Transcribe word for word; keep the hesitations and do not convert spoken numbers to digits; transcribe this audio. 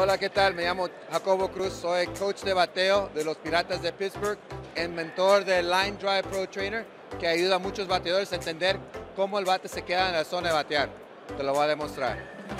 Hola, ¿qué tal? Me llamo Jacobo Cruz, soy coach de bateo de los Pirates de Pittsburgh, el mentor del Line Drive Pro Trainer, que ayuda a muchos bateadores a entender cómo el bate se queda en la zona de batear. Te lo voy a demostrar.